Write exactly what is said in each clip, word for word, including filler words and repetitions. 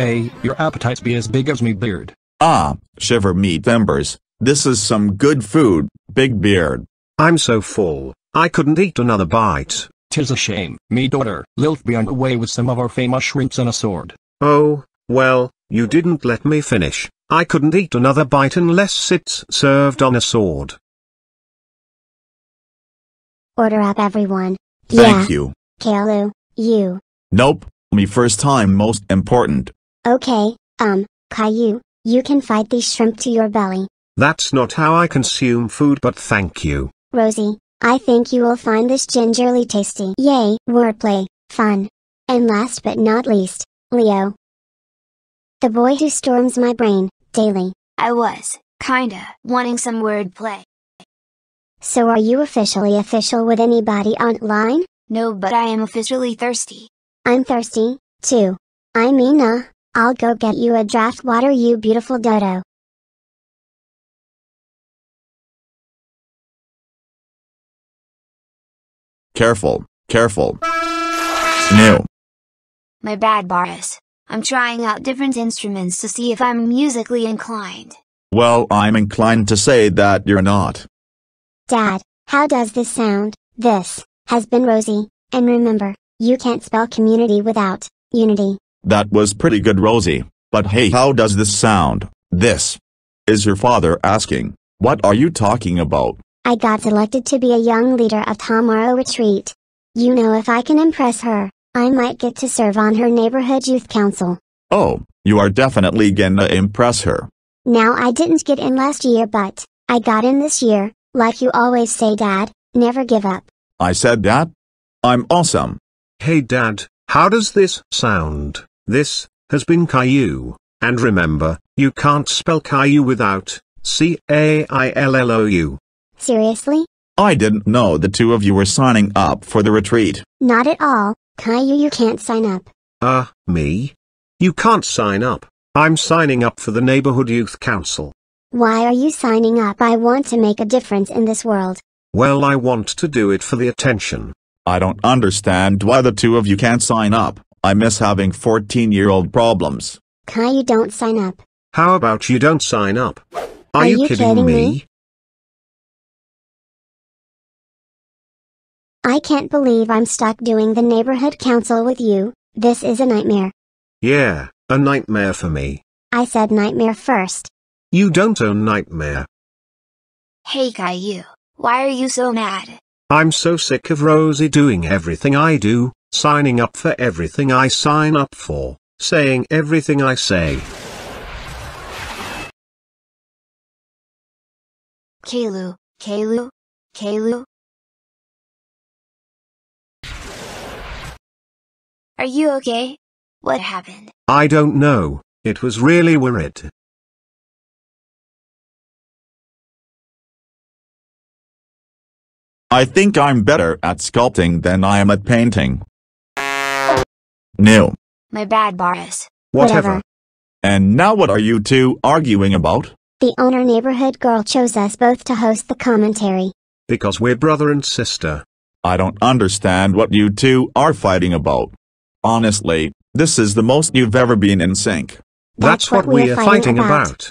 A. Your appetites be as big as me beard. Ah, shiver me timbers, this is some good food, Big Beard. I'm so full, I couldn't eat another bite. Tis a shame, me daughter, lilt be on the way with some of our famous shrimps and a sword. Oh, well, you didn't let me finish, I couldn't eat another bite unless it's served on a sword. Order up everyone. Thank yeah. you. Caillou, you. Nope, me first time most important. Okay, um, Caillou, you can fight these shrimp to your belly. That's not how I consume food, but thank you. Rosie, I think you will find this gingerly tasty. Yay, wordplay, fun. And last but not least, Leo. The boy who storms my brain, daily. I was, kinda, wanting some wordplay. So are you officially official with anybody online? No, but I am officially thirsty. I'm thirsty, too. I mean, uh, I'll go get you a draft water, you beautiful dodo. Careful, careful. No. My bad, Boris. I'm trying out different instruments to see if I'm musically inclined. Well, I'm inclined to say that you're not. Dad, how does this sound? This has been Rosie, and remember, you can't spell community without unity. That was pretty good, Rosie, but hey, how does this sound? This is your father asking, what are you talking about? I got selected to be a young leader of tomorrow retreat. You know, if I can impress her, I might get to serve on her neighborhood youth council. Oh, you are definitely gonna impress her. Now, I didn't get in last year, but I got in this year. Like you always say, Dad, never give up. I said that? I'm awesome. Hey Dad, how does this sound? This has been Caillou, and remember, you can't spell Caillou without C A I L L O U. Seriously? I didn't know the two of you were signing up for the retreat. Not at all, Caillou, you can't sign up. Uh, me? You can't sign up. I'm signing up for the Neighborhood Youth Council. Why are you signing up? I want to make a difference in this world. Well, I want to do it for the attention. I don't understand why the two of you can't sign up. I miss having fourteen-year-old problems. Caillou, don't sign up. How about you don't sign up? Are, are you, you kidding, kidding me? me? I can't believe I'm stuck doing the neighborhood council with you. This is a nightmare. Yeah, a nightmare for me. I said nightmare first. You don't own nightmare. Hey Caillou, why are you so mad? I'm so sick of Rosie doing everything I do, signing up for everything I sign up for, saying everything I say. Caillou, Caillou, Caillou. Are you okay? What happened? I don't know, it was really weird. I think I'm better at sculpting than I am at painting. No. My bad, Boris. Whatever. Whatever. And now what are you two arguing about? The owner neighborhood girl chose us both to host the commentary. Because we're brother and sister. I don't understand what you two are fighting about. Honestly, this is the most you've ever been in sync. That's, That's what, what we're, we're fighting, fighting about. about.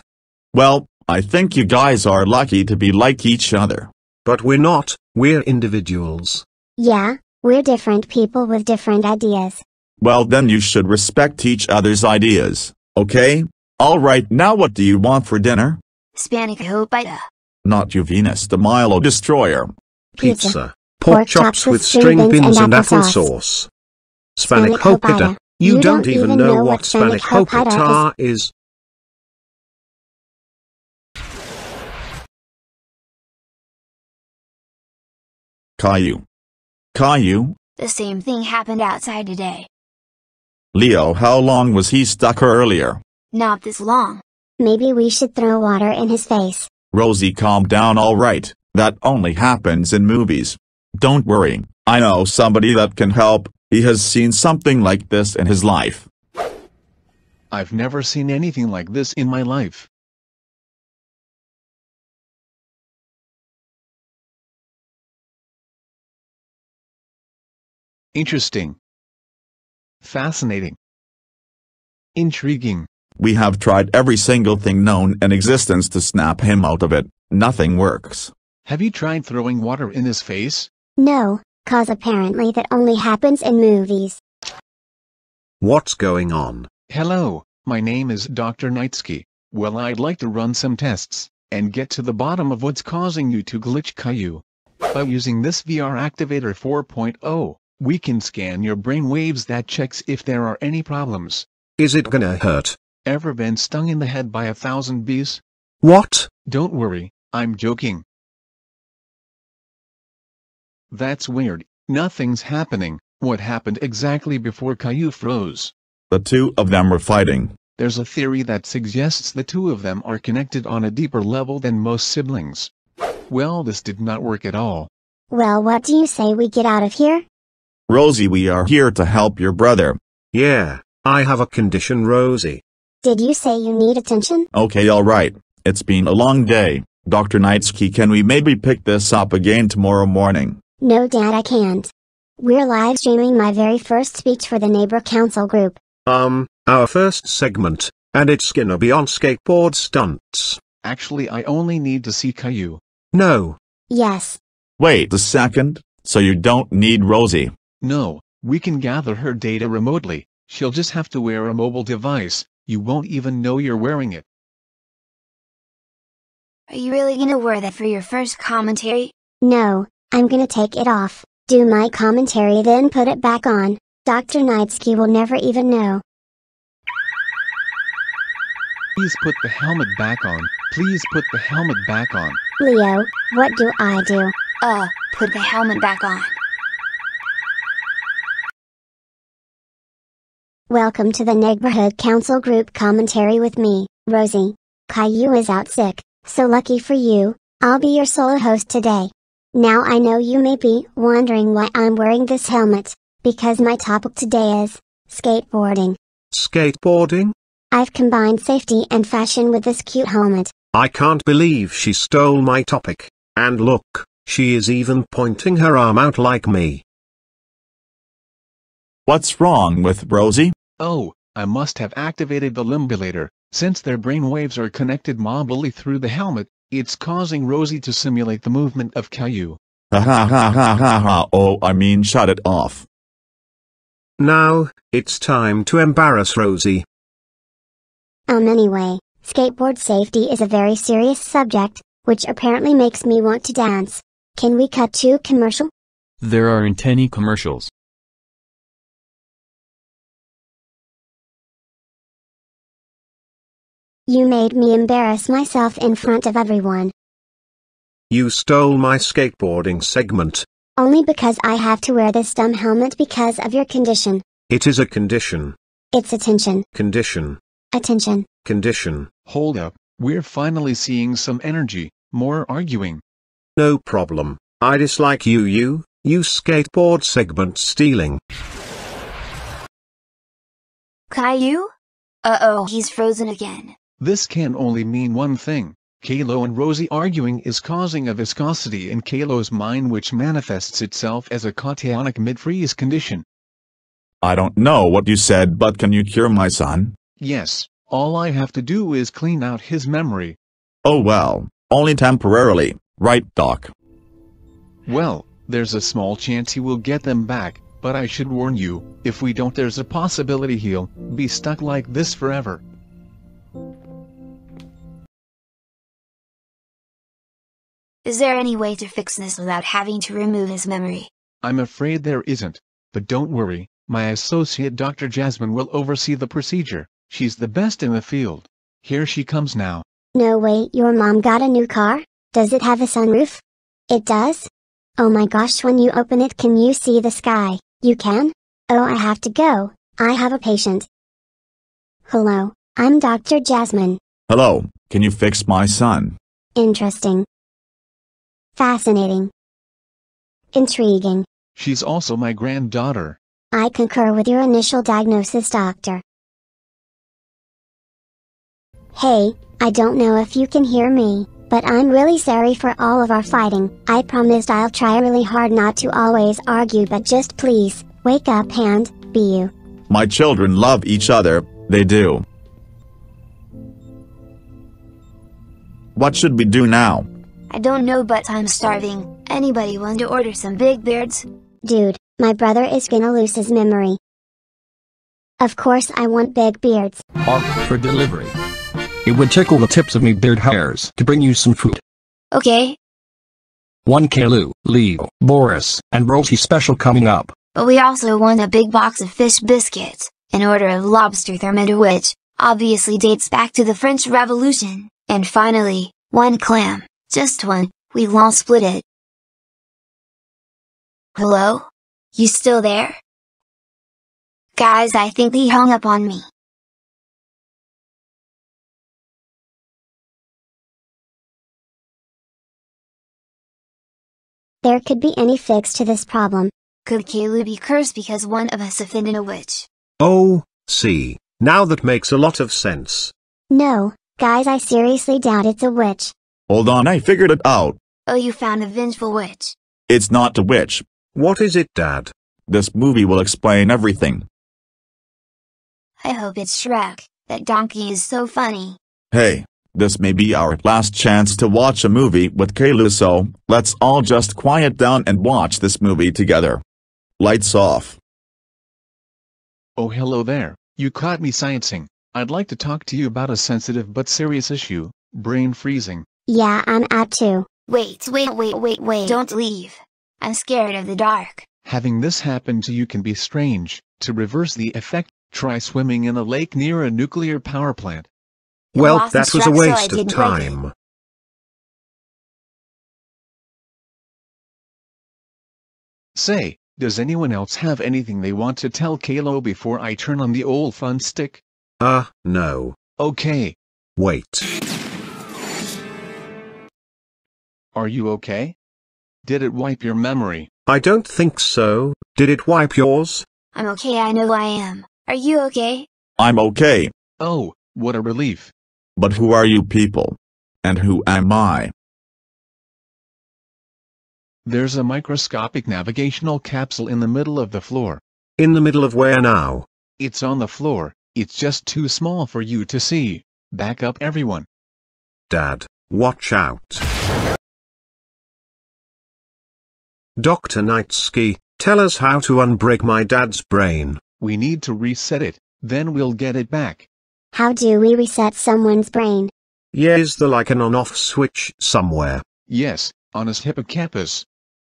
Well, I think you guys are lucky to be like each other. But we're not, we're individuals. Yeah, we're different people with different ideas. Well, then you should respect each other's ideas, okay? Alright, now what do you want for dinner? Spanakopita. Not you, Venus the Milo Destroyer. Pizza. Pizza. Pork, Pork chops with string beans and, and apple sauce. Spanakopita. You, you don't, don't even know, know what spanakopita is. is. Caillou. Caillou? The same thing happened outside today. Leo, how long was he stuck earlier? Not this long. Maybe we should throw water in his face. Rosie, calm down, alright. That only happens in movies. Don't worry, I know somebody that can help. He has seen something like this in his life. I've never seen anything like this in my life. Interesting. Fascinating. Intriguing. We have tried every single thing known in existence to snap him out of it. Nothing works. Have you tried throwing water in his face? No, cause apparently that only happens in movies. What's going on? Hello, my name is Doctor Nightski. Well, I'd like to run some tests, and get to the bottom of what's causing you to glitch, Caillou. By using this V R Activator four point oh, we can scan your brain waves that checks if there are any problems. Is it gonna hurt? Ever been stung in the head by a thousand bees? What? Don't worry, I'm joking. That's weird, nothing's happening. What happened exactly before Caillou froze? The two of them were fighting. There's a theory that suggests the two of them are connected on a deeper level than most siblings. Well, this did not work at all. Well, what do you say we get out of here? Rosie, we are here to help your brother. Yeah. I have a condition, Rosie. Did you say you need attention? Okay, alright. It's been a long day. Doctor Nightski, can we maybe pick this up again tomorrow morning? No, Dad, I can't. We're live streaming my very first speech for the neighbor council group. Um, our first segment, and it's gonna be on skateboard stunts. Actually, I only need to see Caillou. No. Yes. Wait a second, so you don't need Rosie? No, we can gather her data remotely. She'll just have to wear a mobile device. You won't even know you're wearing it. Are you really gonna wear that for your first commentary? No, I'm gonna take it off, do my commentary, then put it back on. Doctor Nightski will never even know. Please put the helmet back on. Please put the helmet back on. Leo, what do I do? Uh, put the helmet back on. Welcome to the Neighborhood Council Group Commentary with me, Rosie. Caillou is out sick, so lucky for you, I'll be your solo host today. Now I know you may be wondering why I'm wearing this helmet, because my topic today is skateboarding. Skateboarding? I've combined safety and fashion with this cute helmet. I can't believe she stole my topic, and look, she is even pointing her arm out like me. What's wrong with Rosie? Oh, I must have activated the limbulator. Since their brainwaves are connected mobily through the helmet, it's causing Rosie to simulate the movement of Caillou. Ha ha ha ha ha ha, oh I mean shut it off. Now, it's time to embarrass Rosie. Um anyway, skateboard safety is a very serious subject, which apparently makes me want to dance. Can we cut to commercial? There aren't any commercials. You made me embarrass myself in front of everyone. You stole my skateboarding segment. Only because I have to wear this dumb helmet because of your condition. It is a condition. It's attention. Condition. Attention. Condition. Hold up, we're finally seeing some energy, more arguing. No problem, I dislike you you, you skateboard segment stealing. Caillou? Uh-oh, he's frozen again. This can only mean one thing. Caillou and Rosie arguing is causing a viscosity in Caillou's mind which manifests itself as a cationic mid-freeze condition. I don't know what you said, but can you cure my son? Yes, all I have to do is clean out his memory. Oh well, only temporarily, right Doc? Well, there's a small chance he will get them back, but I should warn you, if we don't there's a possibility he'll be stuck like this forever. Is there any way to fix this without having to remove his memory? I'm afraid there isn't. But don't worry, my associate Doctor Jasmine will oversee the procedure. She's the best in the field. Here she comes now. No way, your mom got a new car? Does it have a sunroof? It does? Oh my gosh, when you open it can you see the sky? You can? Oh, I have to go. I have a patient. Hello, I'm Doctor Jasmine. Hello, can you fix my son? Interesting. Fascinating. Intriguing. She's also my granddaughter. I concur with your initial diagnosis, doctor. Hey, I don't know if you can hear me, but I'm really sorry for all of our fighting. I promised I'll try really hard not to always argue, but just please, wake up and be you. My children love each other, They do. What should we do now? I don't know, but I'm starving. Anybody want to order some Big Beards? Dude, my brother is gonna lose his memory. Of course I want Big Beards. Or for delivery. It would tickle the tips of me beard hairs to bring you some food. Okay. One Caillou, Leo, Boris, and Rosie special coming up. But we also want a big box of fish biscuits, an order of lobster thermidor, which obviously dates back to the French Revolution. And finally, one clam. Just one, we'll all split it. Hello? You still there? Guys, I think he hung up on me. There could be any fix to this problem. Could Caillou be cursed because one of us offended a witch? Oh, see, now that makes a lot of sense. No, guys, I seriously doubt it's a witch. Hold on, I figured it out. Oh, you found a vengeful witch. It's not a witch. What is it, Dad? This movie will explain everything. I hope it's Shrek. That donkey is so funny. Hey, this may be our last chance to watch a movie with Caillou, so let's all just quiet down and watch this movie together. Lights off. Oh, hello there. You caught me sciencing. I'd like to talk to you about a sensitive but serious issue, brain freezing. Yeah, I'm out too. Wait, wait, wait, wait, wait, don't leave. I'm scared of the dark. Having this happen to you can be strange. To reverse the effect, try swimming in a lake near a nuclear power plant. Well, that was a waste of time. Say, does anyone else have anything they want to tell Caillou before I turn on the old fun stick? Uh, no. Okay. Wait. Are you okay? Did it wipe your memory? I don't think so. Did it wipe yours? I'm okay, I know I am. Are you okay? I'm okay. Oh, what a relief. But who are you people? And who am I? There's a microscopic navigational capsule in the middle of the floor. In the middle of where now? It's on the floor. It's just too small for you to see. Back up, everyone. Dad, watch out. Doctor Nightski, tell us how to unbreak my dad's brain. We need to reset it, then we'll get it back. How do we reset someone's brain? Yeah, is there like an on-off switch somewhere? Yes, on his hippocampus.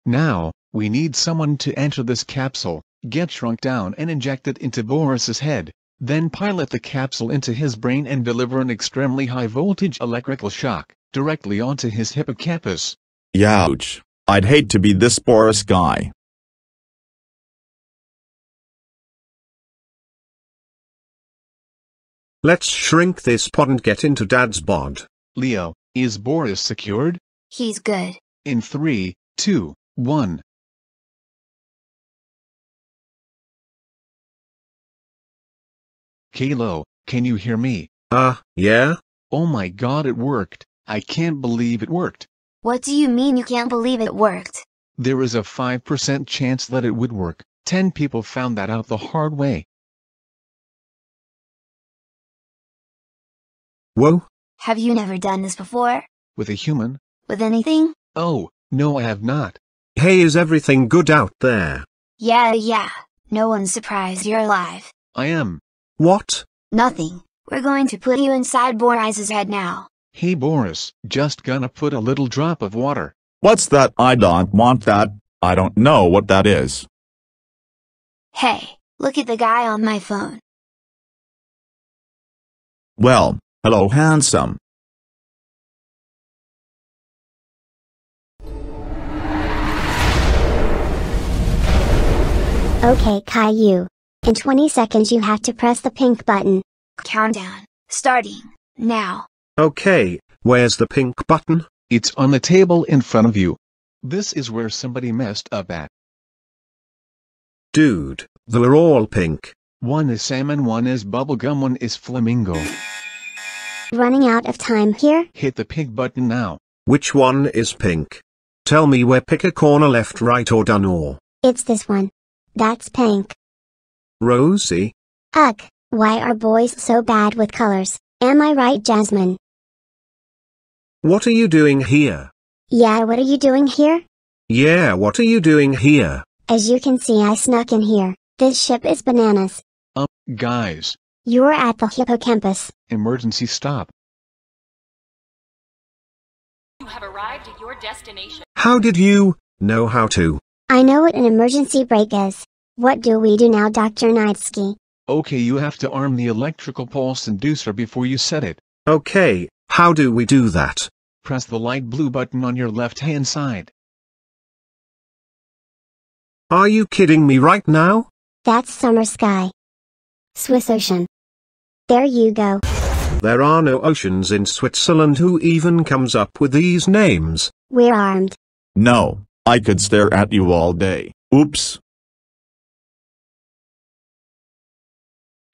Now, we need someone to enter this capsule, get shrunk down and inject it into Boris's head, then pilot the capsule into his brain and deliver an extremely high-voltage electrical shock, directly onto his hippocampus. Youch. I'd hate to be this Boris guy. Let's shrink this pod and get into Dad's bod. Leo, is Boris secured? He's good. In three, two, one. Caillou, can you hear me? Uh, yeah? Oh my god, it worked. I can't believe it worked. What do you mean you can't believe it worked? There is a five percent chance that it would work. Ten people found that out the hard way. Whoa. Have you never done this before? With a human? With anything? Oh, no, I have not. Hey, is everything good out there? Yeah, yeah. No one's surprised you're alive. I am. What? Nothing. We're going to put you inside Boris's head now. Hey Boris, just gonna put a little drop of water. What's that? I don't want that. I don't know what that is. Hey, look at the guy on my phone. Well, hello handsome. Okay Caillou, in twenty seconds you have to press the pink button. Countdown, starting, now. Okay, where's the pink button? It's on the table in front of you. This is where somebody messed up at. Dude, they're all pink. One is salmon, one is bubblegum, one is flamingo. Running out of time here? Hit the pink button now. Which one is pink? Tell me where. Pick a corner, left, right or done or. It's this one. That's pink. Rosie? Ugh, Why are boys so bad with colors? Am I right, Jasmine? What are you doing here? Yeah, what are you doing here? Yeah, what are you doing here? As you can see, I snuck in here. This ship is bananas. Um, guys. You're at the hippocampus. Emergency stop. You have arrived at your destination. How did you know how to? I know what an emergency brake is. What do we do now, Doctor Nightski? Okay, you have to arm the electrical pulse inducer before you set it. Okay, how do we do that? Press the light blue button on your left-hand side. Are you kidding me right now? That's summer sky. Swiss ocean. There you go. There are no oceans in Switzerland. Who even comes up with these names? We're armed. No, I could stare at you all day. Oops.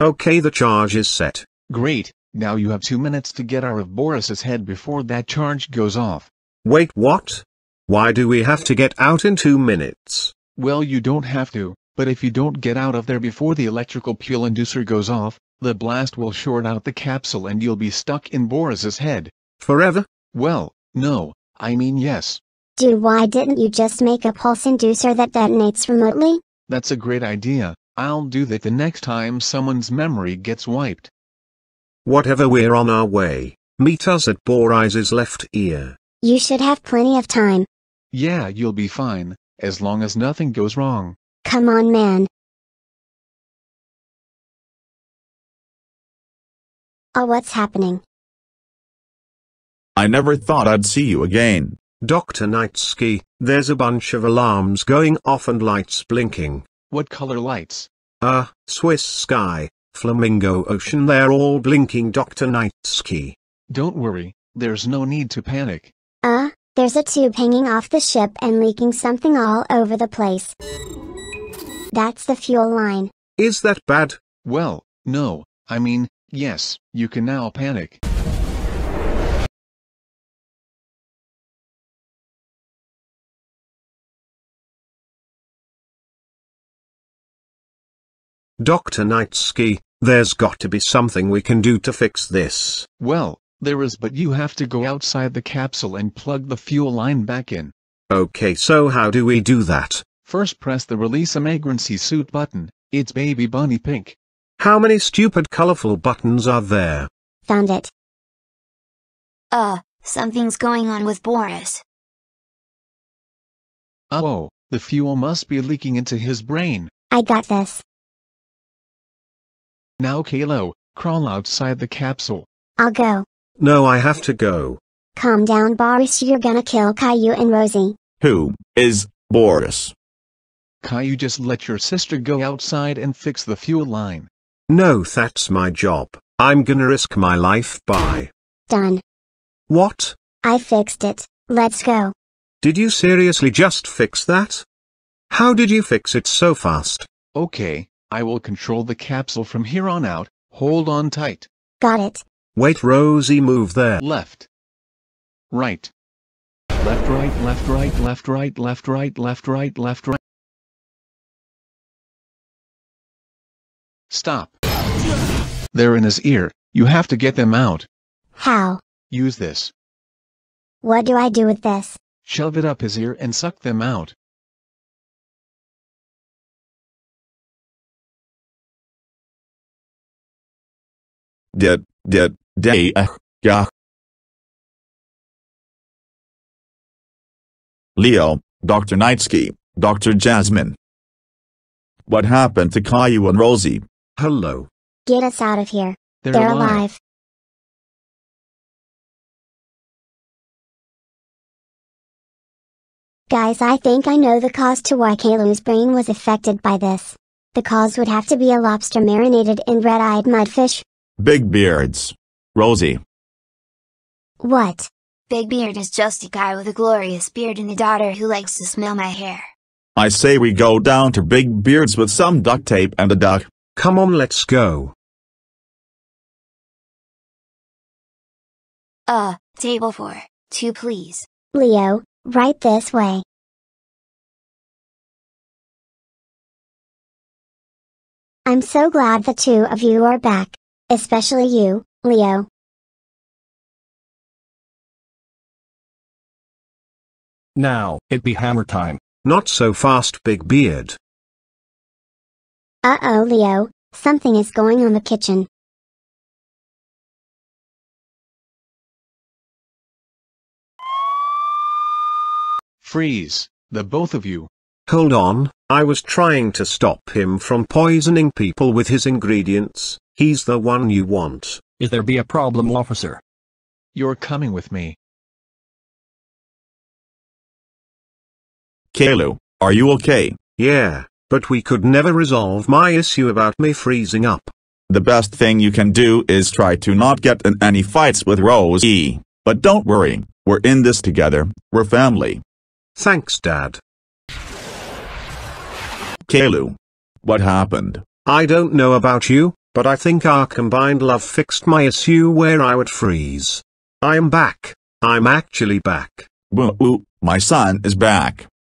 Okay, the charge is set. Great, now you have two minutes to get out of Boris's head before that charge goes off. Wait, what? Why do we have to get out in two minutes? Well, you don't have to, but if you don't get out of there before the electrical pull inducer goes off, the blast will short out the capsule and you'll be stuck in Boris's head. Forever? Well, no, I mean yes. Dude, why didn't you just make a pulse inducer that detonates remotely? That's a great idea. I'll do that the next time someone's memory gets wiped. Whatever, we're on our way. Meet us at Boris's left ear. You should have plenty of time. Yeah, you'll be fine, as long as nothing goes wrong. Come on, man. Oh, what's happening? I never thought I'd see you again. Doctor Nightski, there's a bunch of alarms going off and lights blinking. What color lights? Uh, Swiss sky, flamingo ocean, they're all blinking, Doctor Nightski. Don't worry, there's no need to panic. Uh, there's a tube hanging off the ship and leaking something all over the place. That's the fuel line. Is that bad? Well, no, I mean, yes, you can now panic. Doctor Nightski, there's got to be something we can do to fix this. Well, there is, but you have to go outside the capsule and plug the fuel line back in. Okay, so how do we do that? First, press the release emergency suit button. It's baby bunny pink. How many stupid colorful buttons are there? Found it. Uh, something's going on with Boris. Oh, the fuel must be leaking into his brain. I got this. Now, Caillou, crawl outside the capsule. I'll go. No, I have to go. Calm down, Boris. You're gonna kill Caillou and Rosie. Who is Boris? Caillou, just let your sister go outside and fix the fuel line. No, that's my job. I'm gonna risk my life by... Done. What? I fixed it. Let's go. Did you seriously just fix that? How did you fix it so fast? Okay. I will control the capsule from here on out. Hold on tight. Got it. Wait, Rosie, move there. Left. Right. Left, right, left, right, left, right, left, right, left, right, left, right. Stop. They're in his ear. You have to get them out. How? Use this. What do I do with this? Shove it up his ear and suck them out. Dead, dead, day, ah, gah. Leo, Doctor Nightski, Doctor Jasmine. What happened to Caillou and Rosie? Hello. Get us out of here. They're, They're alive. alive. Guys, I think I know the cause to why Caillou's brain was affected by this. The cause would have to be a lobster marinated in red-eyed mudfish. Big Beard's Rosie. What? Big Beard is just a guy with a glorious beard and a daughter who likes to smell my hair. I say we go down to Big Beard's with some duct tape and a duck. Come on, let's go. Uh, table four, two please. Leo, right this way. I'm so glad the two of you are back. Especially you, Leo. Now, it be hammer time. Not so fast, Big Beard. Uh-oh, Leo. Something is going on in the kitchen. Freeze, the both of you. Hold on, I was trying to stop him from poisoning people with his ingredients. He's the one you want. If there be a problem, officer? You're coming with me. Caillou, are you okay? Yeah, but we could never resolve my issue about me freezing up. The best thing you can do is try to not get in any fights with Rosie. But don't worry, we're in this together, we're family. Thanks, Dad. Caillou, what happened? I don't know about you, but I think our combined love fixed my issue where I would freeze. I am back. I'm actually back. Woo-woo, my son is back.